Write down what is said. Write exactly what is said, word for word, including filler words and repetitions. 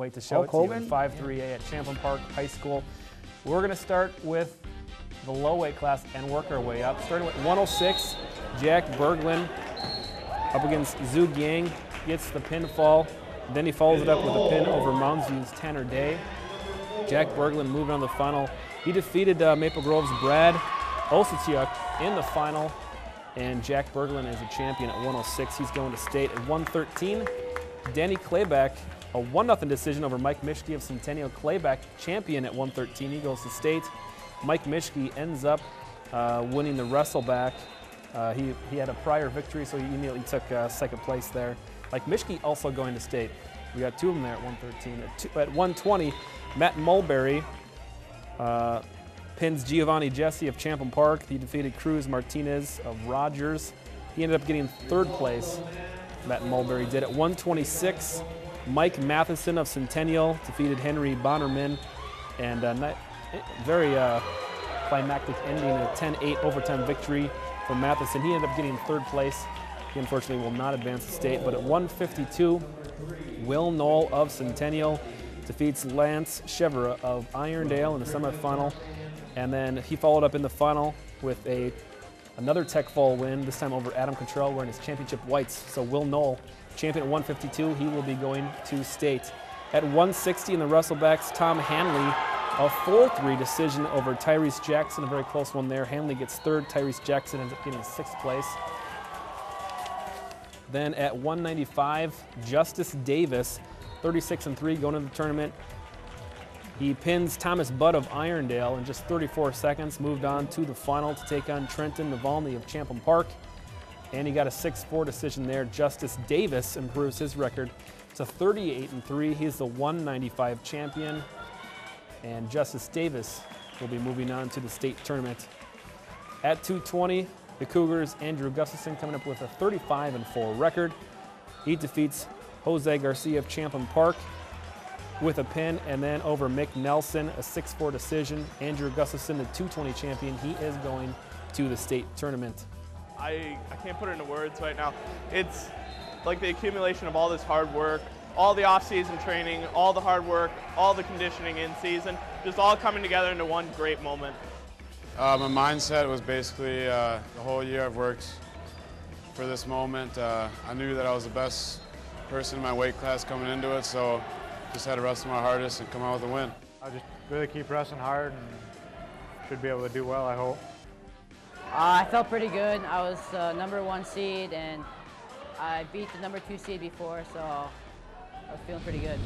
Wait to show oh, it Colvin? to you at five three A yeah. at Champlin Park High School. We're going to start with the low weight class and work our way up. Starting with one oh six, Jack Berglund up against Zhu Yang, gets the pinfall. Then he follows it up with a pin over Mounzine's Tanner Day. Jack Berglund moving on the final. He defeated uh, Maple Grove's Brad Olciciuk in the final, and Jack Berglund is a champion at one oh six. He's going to state. At one thirteen, Danny Clayback, a one nothing decision over Mike Mischke of Centennial. Clayback, champion at one thirteen. He goes to state. Mike Mischke ends up uh, winning the wrestleback. Uh, he, he had a prior victory, so he immediately took uh, second place there. Mike Mischke also going to state. We got two of them there at one thirteen. At, two, at one twenty, Matt Mulberry uh, pins Giovanni Jesse of Champlin Park. He defeated Cruz Martinez of Rogers. He ended up getting third place. Matt Mulberry did. At one twenty-six. Mike Matheson of Centennial defeated Henry Bonnerman, and a very uh, climactic ending, a ten eight overtime victory for Matheson. He ended up getting third place. He unfortunately will not advance the state, but at one fifty-two, Will Knoll of Centennial defeats Lance Chevrolet of Irondale in the semifinal, and then he followed up in the final with a another tech fall win, this time over Adam Cottrell wearing his championship whites. So Will Knoll, champion at one fifty-two, he will be going to state. At one sixty in the wrestlebacks, Tom Hanley, a four three decision over Tyrese Jackson, a very close one there. Hanley gets third, Tyrese Jackson ends up getting sixth place. Then at one ninety-five, Justice Davis, thirty-six and three, going into the tournament. He pins Thomas Budd of Irondale in just thirty-four seconds, moved on to the final to take on Trenton Navalny of Champlin Park, and he got a six four decision there. Justice Davis improves his record to thirty-eight and three. He's the one ninety-five champion, and Justice Davis will be moving on to the state tournament. At two twenty, the Cougars, Andrew Gustafson coming up with a thirty-five and four record. He defeats Jose Garcia of Champlin Park with a pin, and then over Mick Nelson, a six four decision. Andrew Gustafson, the two twenty champion, he is going to the state tournament. I, I can't put it into words right now. It's like the accumulation of all this hard work, all the off-season training, all the hard work, all the conditioning in season, just all coming together into one great moment. Uh, my mindset was basically uh, the whole year I've worked for this moment. Uh, I knew that I was the best person in my weight class coming into it, so just had to wrestle my hardest and come out with a win. I just really keep wrestling hard and should be able to do well, I hope. Uh, I felt pretty good. I was uh, number one seed and I beat the number two seed before, so I was feeling pretty good.